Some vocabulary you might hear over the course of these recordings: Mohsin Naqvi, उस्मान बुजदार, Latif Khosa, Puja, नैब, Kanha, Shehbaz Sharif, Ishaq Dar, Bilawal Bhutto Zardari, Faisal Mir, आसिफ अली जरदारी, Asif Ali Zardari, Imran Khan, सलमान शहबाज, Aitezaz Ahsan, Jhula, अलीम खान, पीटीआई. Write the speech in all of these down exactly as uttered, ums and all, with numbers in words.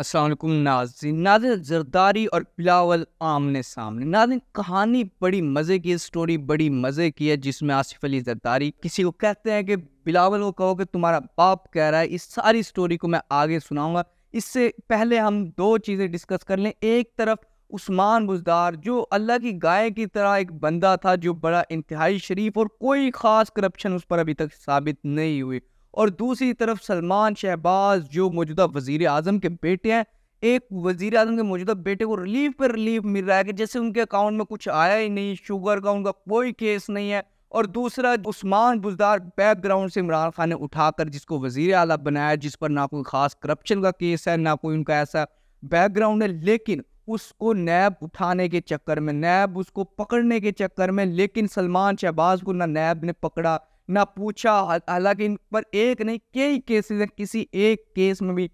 अस्सलाम वालेकुम नाज़रीन। नाज़रीन जरदारी और बिलावल आमने सामने। नाज़रीन कहानी बड़ी मज़े की है, स्टोरी बड़ी मज़े की है, जिसमें आसिफ अली जरदारी किसी को कहते हैं कि बिलावल को कहो कि तुम्हारा बाप कह रहा है। इस सारी स्टोरी को मैं आगे सुनाऊंगा। इससे पहले हम दो चीज़ें डिस्कस कर लें। एक तरफ उस्मान बुजदार जो अल्लाह की गाय की तरह एक बंदा था, जो बड़ा इंतहाई शरीफ और कोई ख़ास करप्शन उस पर अभी तक साबित नहीं हुई, और दूसरी तरफ सलमान शहबाज जो मौजूदा वजीर आज़म के बेटे हैं। एक वजीर आज़म के मौजूदा बेटे को रिलीफ पर रिलीफ मिल रहा है कि जैसे उनके अकाउंट में कुछ आया ही नहीं, शुगर का उनका कोई केस नहीं है, और दूसरा उस्मान बुजदार बैकग्राउंड से इमरान खान ने उठाकर जिसको वजीर आला बनाया, जिस पर ना कोई ख़ास करप्शन का केस है, ना कोई उनका ऐसा बैकग्राउंड है, लेकिन उसको नैब उठाने के चक्कर में, नैब उसको पकड़ने के चक्कर में, लेकिन सलमान शहबाज को ना नैब ने पकड़ा ना पूछा। हालांकि इन पर एक नहीं कई केसेस हैं, किसी एक केस में भी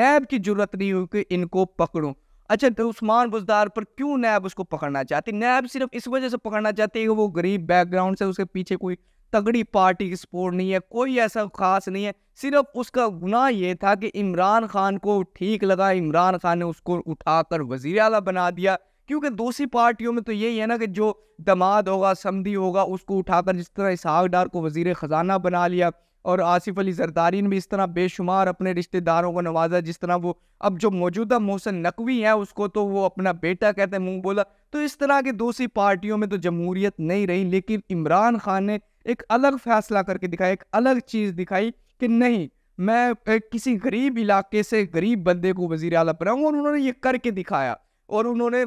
नैब की जरूरत नहीं हुई कि इनको पकड़ो। अच्छा, तो उस्मान बुजदार पर क्यों नैब उसको पकड़ना चाहती? नैब सिर्फ इस वजह से पकड़ना चाहती है कि वो गरीब बैकग्राउंड से, उसके पीछे कोई तगड़ी पार्टी की सपोर्ट नहीं है, कोई ऐसा खास नहीं है, सिर्फ उसका गुनाह ये था कि इमरान खान को ठीक लगा, इमरान खान ने उसको उठाकर वजीर आला बना दिया। क्योंकि दूसरी पार्टियों में तो यही है ना कि जो दामाद होगा, समधी होगा, उसको उठाकर जिस तरह इसहाक डार को वजीर ख़जाना बना लिया, और आसिफ अली जरदारी ने भी इस तरह बेशुमार अपने रिश्तेदारों को नवाजा, जिस तरह वो अब जो मौजूदा मोहसिन नकवी है उसको तो वो अपना बेटा कहते हैं, मुँह बोला। तो इस तरह की दूसरी पार्टियों में तो जमहूरियत नहीं रही, लेकिन इमरान खान ने एक अलग फ़ैसला करके दिखाया, एक अलग चीज़ दिखाई कि नहीं, मैं किसी गरीब इलाके से गरीब बंदे को वजीर आला बनाऊँ, और उन्होंने ये करके दिखाया। और उन्होंने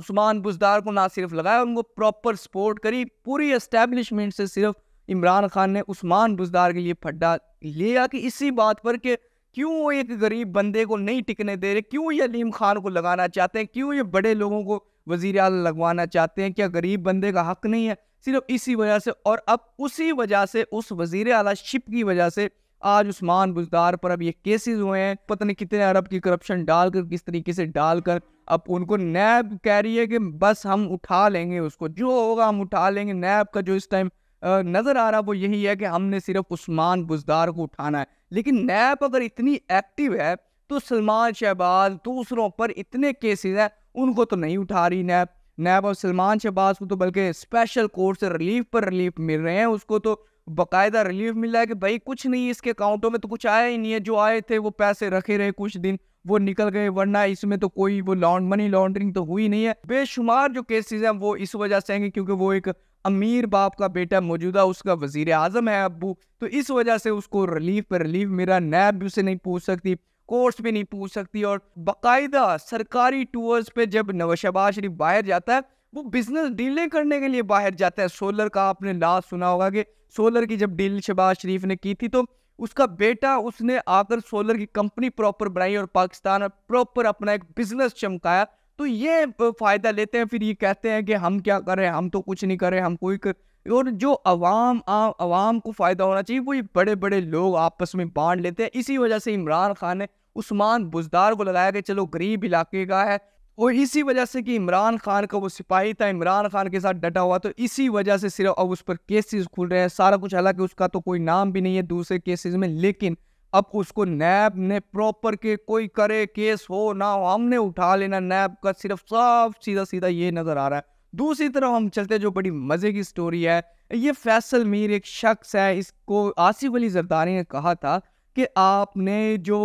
उस्मान बुजदार को ना सिर्फ लगाया, उनको प्रॉपर सपोर्ट करी, पूरी इस्टेब्लिशमेंट से सिर्फ इमरान खान ने उस्मान बुजदार के लिए फड्डा लिया कि इसी बात पर कि क्यों एक गरीब बंदे को नहीं टिकने दे रहे, क्यों ये अलीम खान को लगाना चाहते हैं, क्यों ये बड़े लोगों को वजीर आला लगवाना चाहते हैं, क्या गरीब बंदे का हक नहीं है? सिर्फ इसी वजह से, और अब उसी वजह से, उस वजीर आला शिप की वजह से आज उस्मान बुजदार पर अब ये केसेस हुए हैं, पता नहीं कितने अरब की करप्शन डालकर, किस तरीके से डालकर। अब उनको नैब कह रही है कि बस हम उठा लेंगे, उसको जो होगा हम उठा लेंगे। नैब का जो इस टाइम नज़र आ रहा वो यही है कि हमने सिर्फ उस्मान बुजदार को उठाना है। लेकिन नैब अगर इतनी एक्टिव है तो सलमान शहबाज दूसरों पर इतने केसेस हैं उनको तो नहीं उठा रही नैब। नैब और सलमान शहबाज को तो बल्कि स्पेशल कोर्ट से रिलीफ पर रिलीफ मिल रहे हैं, उसको तो बाकायदा रिलीफ मिला है कि भाई कुछ नहीं, इसके अकाउंटों में तो कुछ आया ही नहीं है, जो आए थे वो पैसे रखे रहे कुछ दिन, वो निकल गए, वरना इसमें तो कोई वो लॉन्ड मनी लॉन्ड्रिंग तो हुई नहीं है। बेशुमार जो केसेस हैं वो इस वजह से हैं क्योंकि वो एक अमीर बाप का बेटा, मौजूदा उसका वजीर आज़म है अबू, तो इस वजह से उसको रिलीफ पर रिलीफ मिला। नैब भी उसे नहीं पूछ सकती, कोर्ट्स भी नहीं पूछ सकती, और बाकायदा सरकारी टूर्स पे जब नवाज शहबाज शरीफ बाहर जाता है वो बिजनेस डीलें करने के लिए बाहर जाता है। सोलर का आपने लास्ट सुना होगा कि सोलर की जब डील शहबाज शरीफ ने की थी तो उसका बेटा, उसने आकर सोलर की कंपनी प्रॉपर बनाई और पाकिस्तान में प्रॉपर अपना एक बिजनेस चमकाया। तो ये फ़ायदा लेते हैं, फिर ये कहते हैं कि हम क्या करें, हम तो कुछ नहीं करें, हम कोई कर... और जो अवाम आ, अवाम को फ़ायदा होना चाहिए वो ये बड़े बड़े लोग आपस में बांट लेते हैं। इसी वजह से इमरान खान ने उस्मान बुजदार को लगाया कि चलो गरीब इलाके का है, और इसी वजह से कि इमरान खान का वो सिपाही था, इमरान खान के साथ डटा हुआ, तो इसी वजह से सिर्फ अब उस पर केसेस खुल रहे हैं, सारा कुछ। हालांकि उसका तो कोई नाम भी नहीं है दूसरे केसेस में, लेकिन अब उसको नैब ने प्रॉपर के कोई करे केस हो ना हो हमने उठा लेना, नैब का सिर्फ साफ सीधा सीधा ये नज़र आ रहा है। दूसरी तरफ हम चलते हैं जो बड़ी मज़े की स्टोरी है। ये फैसल मीर एक शख्स है, इसको आसिफ अली जरदारी ने कहा था कि आपने जो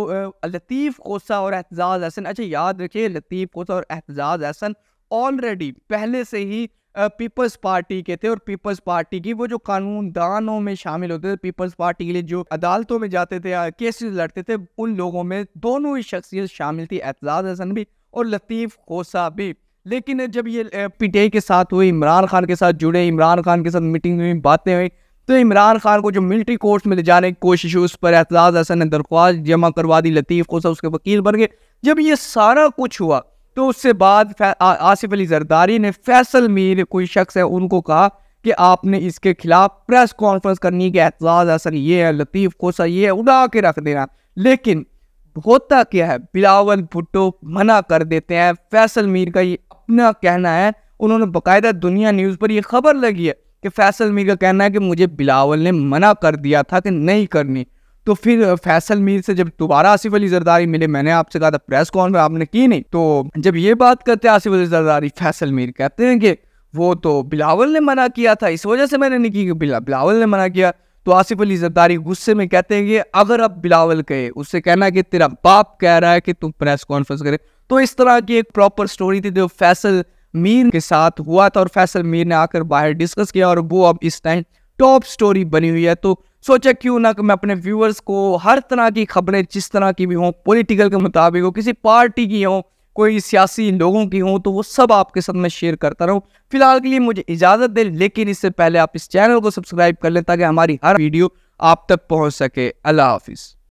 लतीफ़ खोसा और एतजाज़ अहसन, अच्छा याद रखिए लतीफ़ खोसा और एतजाज़ अहसन ऑलरेडी पहले से ही पीपल्स पार्टी के थे, और पीपल्स पार्टी की वो जो कानून दानों में शामिल होते थे, पीपल्स पार्टी के लिए जो अदालतों में जाते थे, केसेस लड़ते थे, उन लोगों में दोनों ही शख्सियत शामिल थी, एतजाज़ अहसन भी और लतीफ़ खोसा भी। लेकिन जब ये पीटीआई के साथ हुई, इमरान खान के साथ जुड़े, इमरान खान के साथ मीटिंग हुई, बातें हुई, तो इमरान खान को जो मिलिट्री कोर्ट्स में ले जाने की कोशिश हुई उस पर एतजाज़ अहसन ने दरख्वास्त जमा करवा दी, लतीफ़ खोसा उसके वकील बन गए। जब ये सारा कुछ हुआ तो उससे बाद आसिफ अली जरदारी ने फैसल मीर कोई शख्स है उनको कहा कि आपने इसके खिलाफ प्रेस कॉन्फ्रेंस करनी कि एतजाज़ अहसन ये है, लतीफ़ खोसा ये है, उड़ा के रख देना। लेकिन होता क्या है, बिलावल भुट्टो मना कर देते हैं। फैसल मीर का ये अपना कहना है, उन्होंने बाकायदा दुनिया न्यूज़ पर यह खबर लगी है कि फैसल मीर का कहना है कि मुझे बिलावल ने मना कर दिया था कि नहीं करनी। तो फिर फैसल मीर से जब दोबारा आसिफ अली जरदारी मिले, मैंने आपसे कहा था प्रेस कॉन्फ्रेंस आपने की नहीं, तो जब ये बात करते हैं आसिफ अली जरदारी, फैसल मीर कहते हैं कि वो तो बिलावल ने मना किया था, इस वजह से मैंने नहीं की, बिला, बिलावल ने मना किया। तो आसिफ अली जरदारी गुस्से में कहते हैं कि अगर अब बिलावल कहे उससे कहना कि तेरा बाप कह रहा है कि तुम प्रेस कॉन्फ्रेंस करे। तो इस तरह की एक प्रॉपर स्टोरी थी जो फैसल मीर के साथ हुआ था और फैसल मीर ने आकर बाहर डिस्कस किया और वो अब इस टाइम टॉप स्टोरी बनी हुई है। तो सोचा क्यों ना कि मैं अपने व्यूअर्स को हर तरह की खबरें जिस तरह की भी हों, पॉलिटिकल के मुताबिक हो, किसी पार्टी की हों, कोई सियासी लोगों की हों, तो वो सब आपके साथ मैं शेयर करता रहूं। फिलहाल के लिए मुझे इजाज़त दें, लेकिन इससे पहले आप इस चैनल को सब्सक्राइब कर लें ताकि हमारी हर वीडियो आप तक पहुंच सके। अल्लाह हाफिज़।